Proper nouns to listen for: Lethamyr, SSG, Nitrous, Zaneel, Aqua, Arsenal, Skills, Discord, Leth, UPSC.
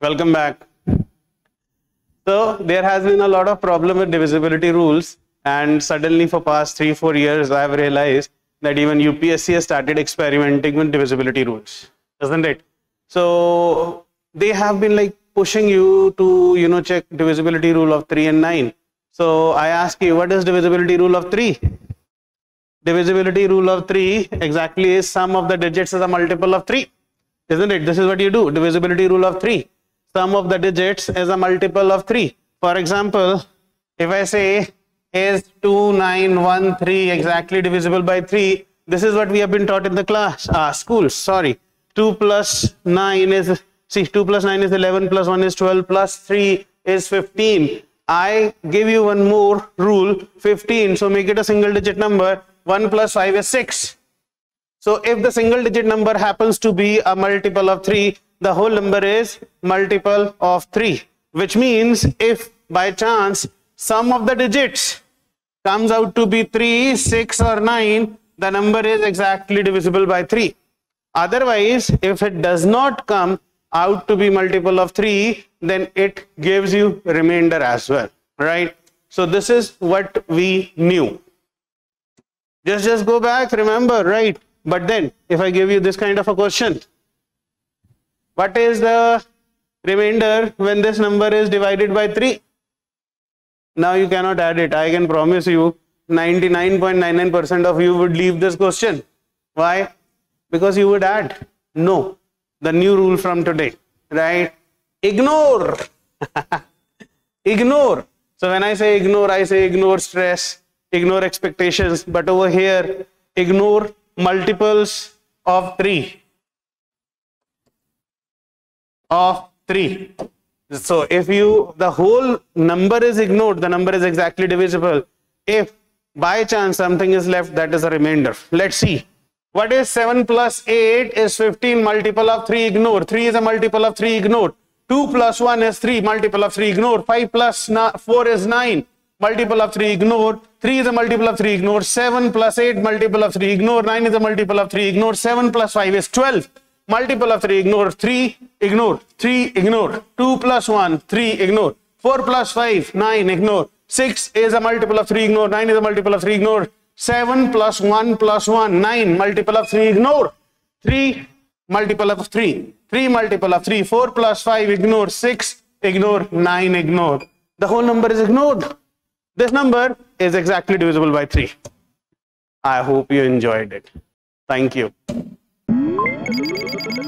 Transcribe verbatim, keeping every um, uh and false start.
Welcome back. So there has been a lot of problem with divisibility rules, and suddenly for past three, four years I have realized that even U P S C has started experimenting with divisibility rules, isn't it? So they have been like pushing you to, you know, check divisibility rule of three and nine. So I ask you, what is divisibility rule of three? Divisibility rule of three exactly is sum of the digits is a multiple of three, isn't it? This is what you do, divisibility rule of three. Sum of the digits is a multiple of three. For example, if I say, is two nine one three exactly divisible by three? This is what we have been taught in the class, uh, schools, sorry. two plus nine is, see, two plus nine is eleven, plus one is twelve, plus three is fifteen. I give you one more rule, fifteen, so make it a single digit number. one plus five is six. So if the single digit number happens to be a multiple of three, the whole number is multiple of three, which means if by chance sum of the digits comes out to be three, six or nine, the number is exactly divisible by three. Otherwise, if it does not come out to be multiple of three, then it gives you remainder as well, right? So this is what we knew. Just, just go back, remember, right? But then if I give you this kind of a question, what is the remainder when this number is divided by three? Now you cannot add it. I can promise you ninety-nine point nine nine percent of you would leave this question. Why? Because you would add. No. The new rule from today, right? Ignore. Ignore. So when I say ignore, I say ignore stress, ignore expectations. But over here, ignore multiples of three. Of three. So if you, the whole number is ignored, the number is exactly divisible. If by chance something is left, that is a remainder. Let's see. What is seven plus eight is fifteen, multiple of three, ignore. three is a multiple of three, ignore. two plus one is three, multiple of three, ignore. five plus four is nine, multiple of three, ignore. three is a multiple of three, ignore. seven plus eight, multiple of three, ignore. nine is a multiple of three, ignore. seven plus five is twelve. Multiple of three, ignore. three, ignore. three, ignore. two plus one, three, ignore. four plus five, nine, ignore. six is a multiple of three, ignore. nine is a multiple of three, ignore. seven plus one plus one, nine, multiple of three, ignore. three, multiple of three. three, multiple of three. four plus five, ignore. six, ignore. nine, ignore. The whole number is ignored. This number is exactly divisible by three. I hope you enjoyed it. Thank you. Thank you.